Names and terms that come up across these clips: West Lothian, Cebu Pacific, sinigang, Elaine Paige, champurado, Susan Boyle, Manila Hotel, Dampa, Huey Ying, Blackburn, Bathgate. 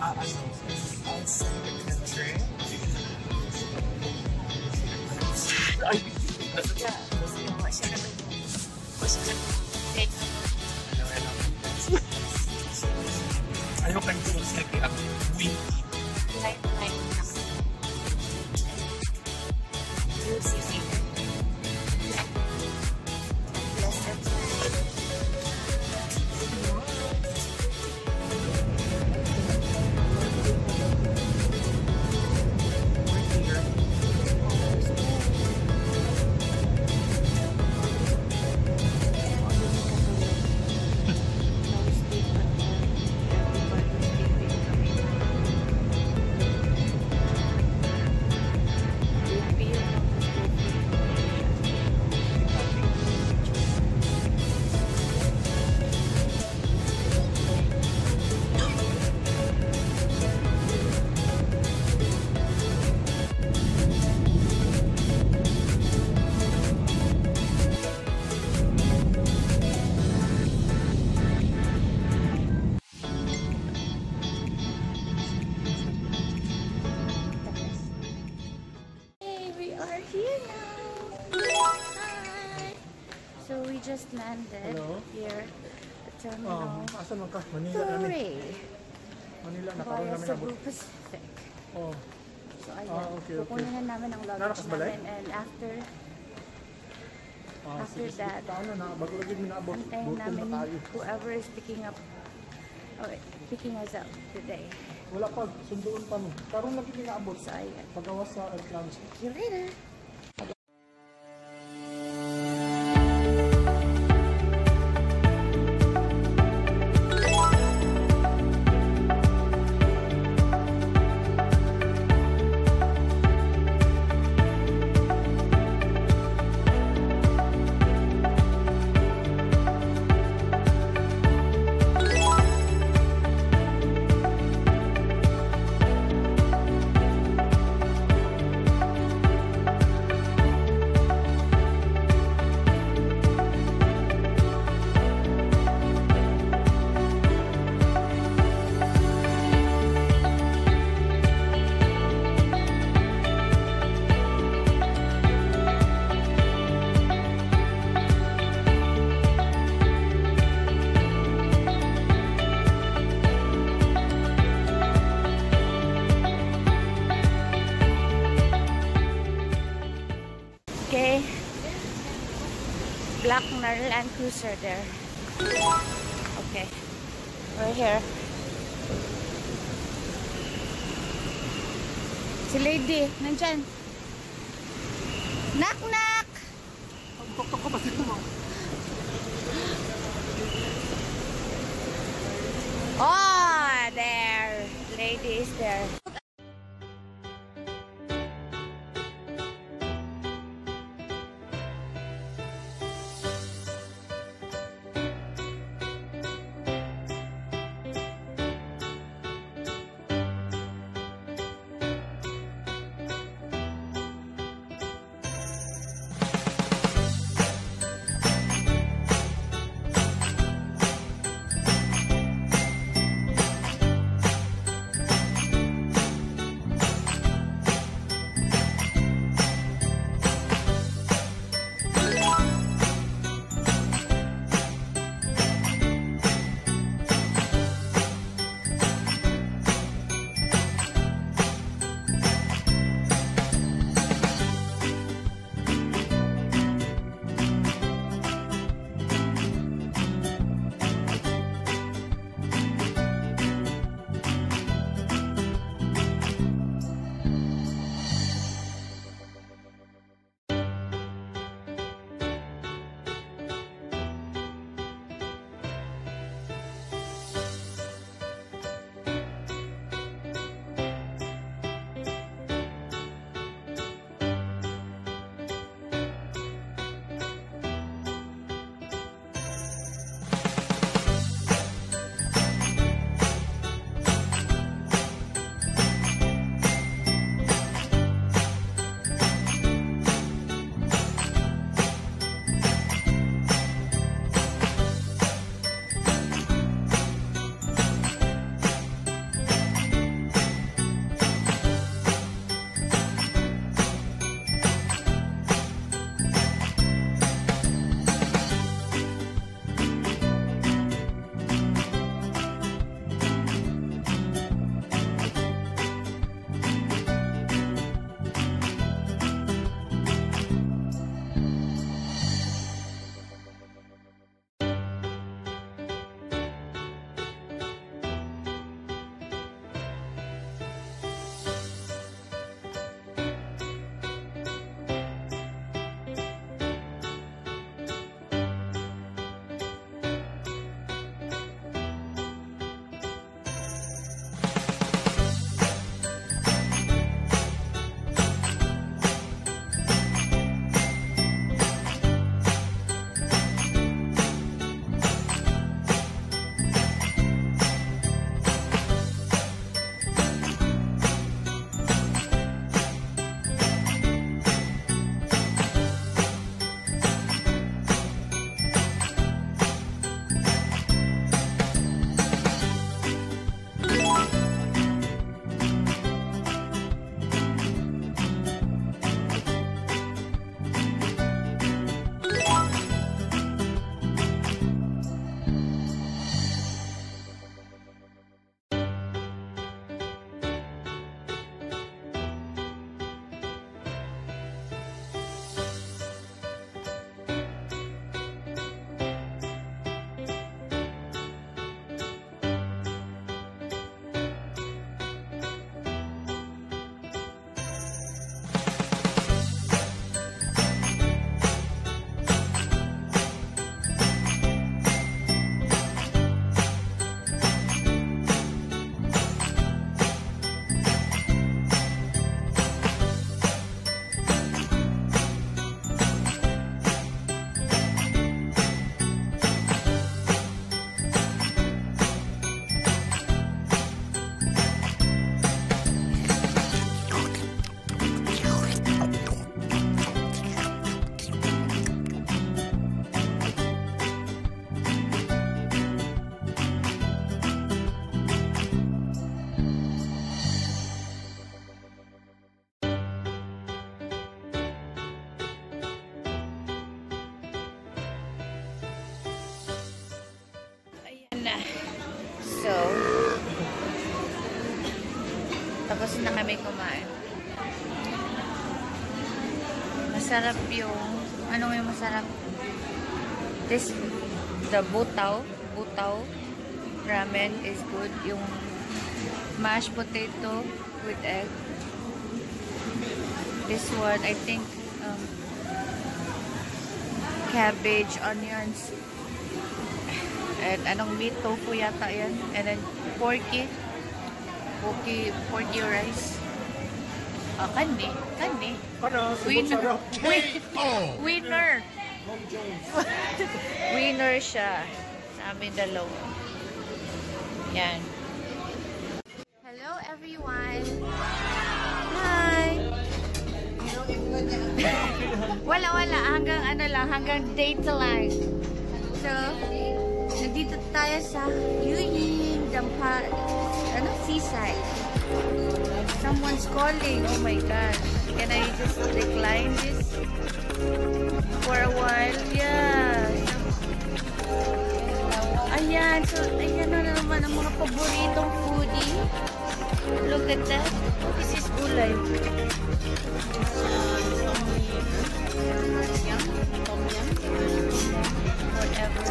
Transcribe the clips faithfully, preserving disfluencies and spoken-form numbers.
I hope I'm going to take it up windy. Light, light. You see me. Bless them. Just landed. Hello? Here at Terminal um, Manila three. Manila via Cebu Pacific. Oh. So ayun, ah, okay, okay. Pupunin namin ang luggage namin and after ah, after sige, that, antayin namin whoever is picking up or picking us up today. Wala pa, sunduan pa mo. Karoon lagi kinaabot. So ayun. Pagawas sa airplans. See you later! Black na Land Cruiser there. Okay, we're here. Si lady, nandyan. Knock knock! Pagtok-tok ko ba sila mo? Oh, there. Lady is there. na. So, tapos na kami kumain. Masarap yung, ano yung masarap? This, the butaw, butaw ramen is good. Yung mashed potato with egg. This one, I think, um, cabbage, onions, and anong meat, tofu yata yan, and then porky, porky, porky rice. Ah, kanni, kanni. Winner, winner, winner siya. Sa amin dalawa. Yan. Hello everyone. Hi. Wala wala hanggang ano lang, hanggang date lang. So. Nandito tayo sa Huey Ying, Dampa, ano, seaside. Someone's calling. Oh my God. Can I just decline this for a while? Yeah. Ayan. So, ayan na naman ang mga paboritong foodie. Look at that. This is gulay. Yum. Tom yum. Whatever.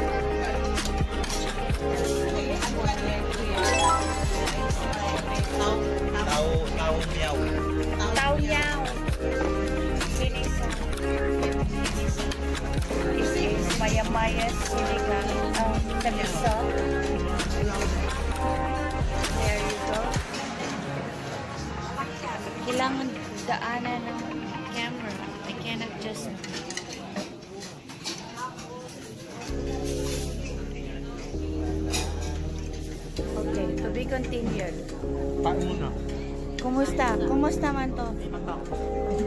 Mayas, sinigang, um, lamiso. There you go. Kailangan daanan ng camera. I cannot just... Okay, to be continued. Paano? Kumusta? Kumusta man to?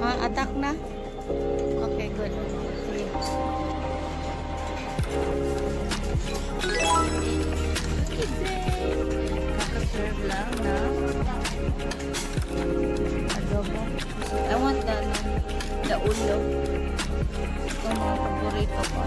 Ah, attack na? Okay, good. Sige. Kaka-serve lang na adobo. I want the, the ulo. Ito mga paborito ko.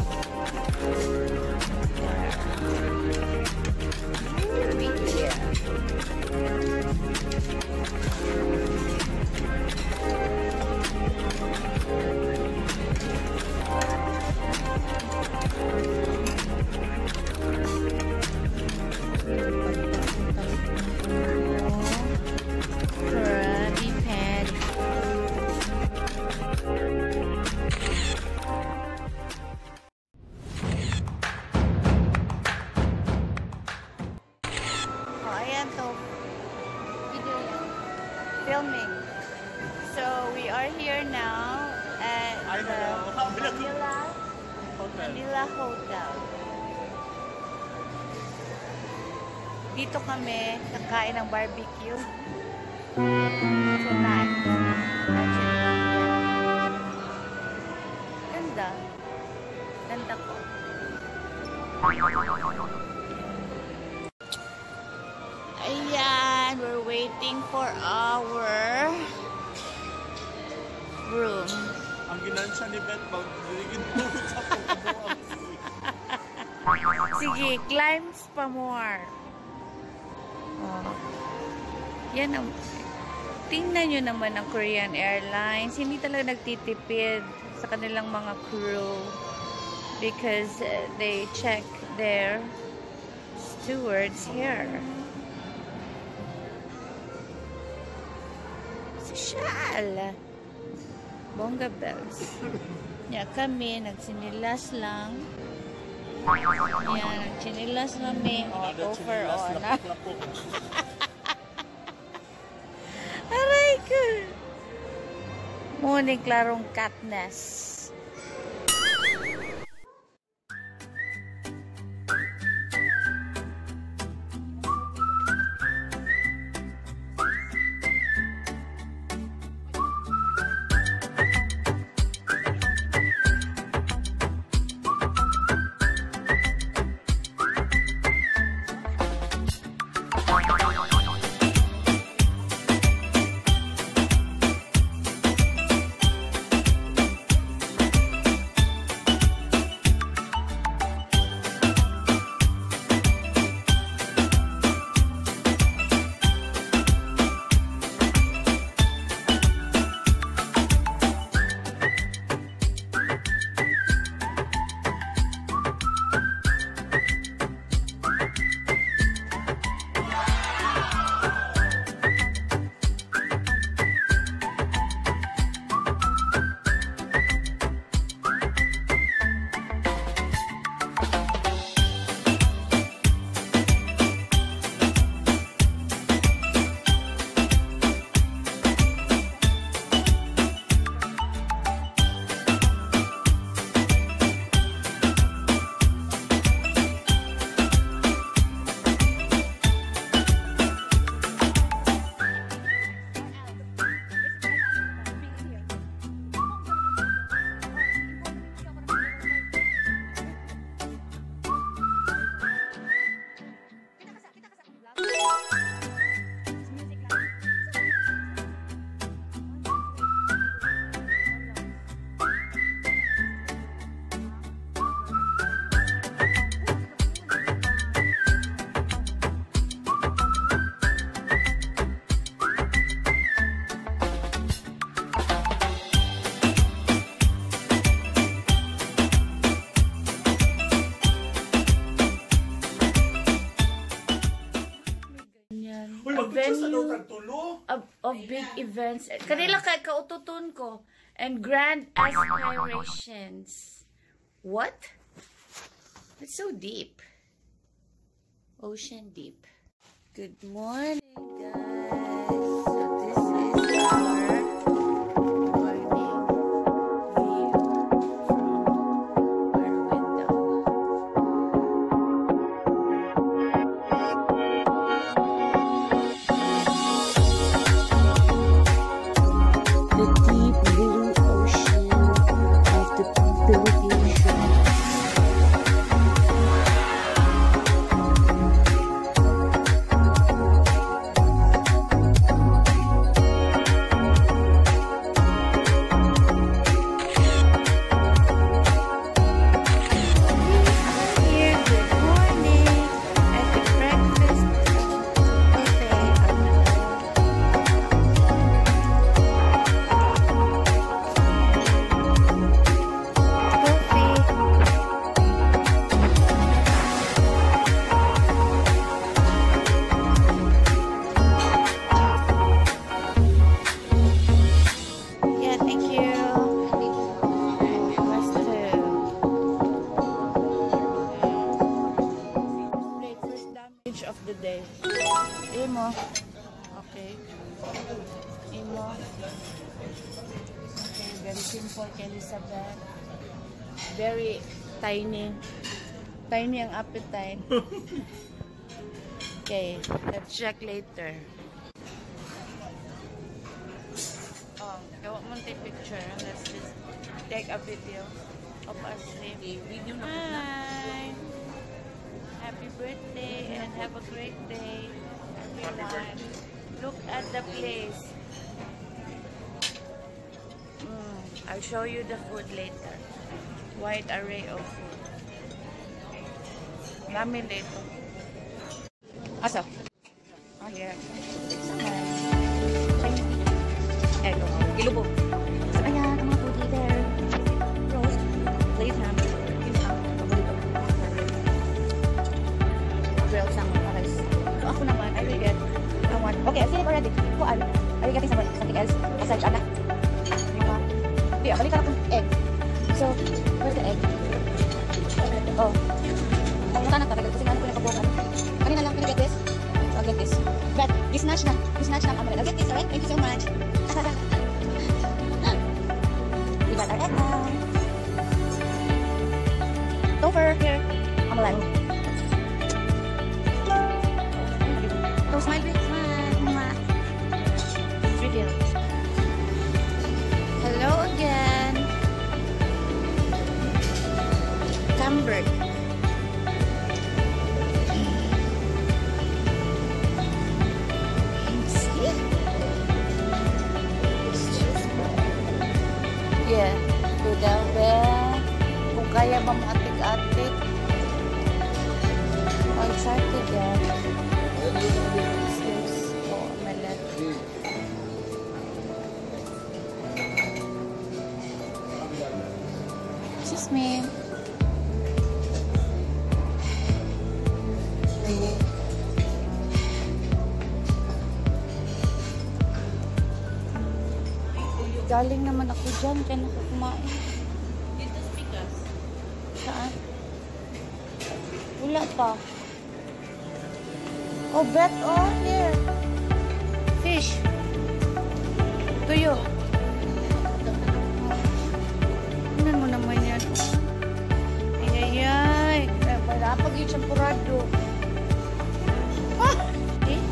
Filming. So we are here now at the Manila Hotel. Manila Hotel. Dito kami nakain ng barbecue. Tonight. Ganda. Ganda po. Ayan, we're waiting for our room. Ang ginansya ni Beth, magiging buhos ako. Sige, climbs pa more. Oh. Yan ang... Tingnan nyo naman ang Korean Airlines. Hindi talaga nagtitipid sa kanilang mga crew because uh, they check their stewards here. Shal! Bonga bells. Yeah, kami nagsinilas lang. Yeah, nagsinilas kami. Oh, over on. Aray ko! Muning klarong katnas. venue of, of big events. Kanila kay kaututon ko. And grand aspirations. What? It's so deep. Ocean deep. Good morning, guys. So this is our morning view from our window. The deep blue ocean of the Philippine shore. Okay. Imo. Okay, very simple, Elizabeth. Very tiny. Tiny ang appetite. Okay, let's check later. Oh, I want to take a picture. Let's just take a video of us. Hi! Happy birthday and have a great day. Look at the place. Mm, I'll show you the food later. Wide array of food. Yummy dito. Asa? Oh yeah. Ay, Ilubo. Ayan, mga food there. Roast, plate namin. Grill salmon. So ako naman, I will get I want. Okay, I feel it already. Kuan, are you getting something, something else? Aside, anak. Mga, di, balikan akong egg. So, where's the egg? Oh. Nakita na talaga, kasi nga ko nakabukan. Kanina lang, can I get this? I'll get this. But, this notch na. This notch na. I'll get this, alright? Thank you so much. We got our egg now. Topher, here. Amalan. Smile, smile, smile. Hello again. Camber. See? It's just yeah, sudah well. Kung kaya bang atik-atik. I'm excited, guys. Excuse me. Galing naman ako dyan, kaya nakakumain. Dito spikas? Saan? Wala pa. Oh, bet on here. Fish. Tuyo. Tingnan mo naman yan. Ay, ay, ay. Wala pag yung champurado. Ah! Eh? Right.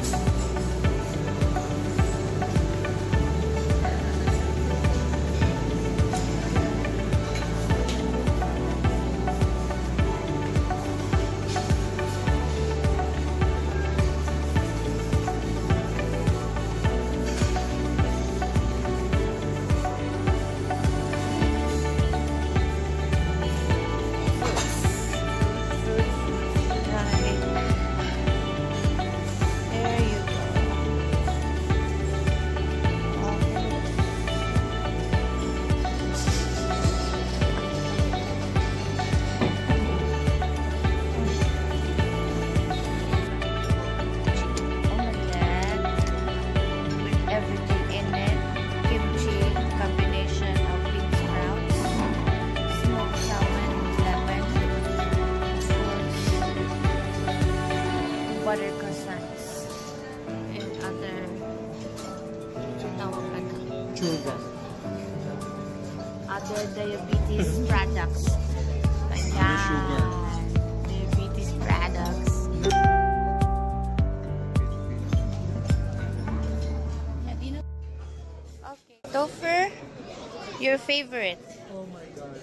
favorite? Oh my God.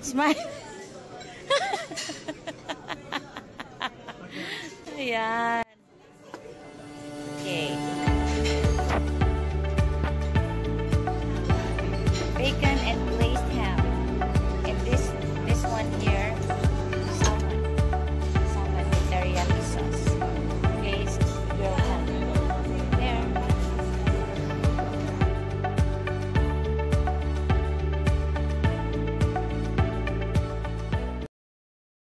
Smile. Okay. Yeah.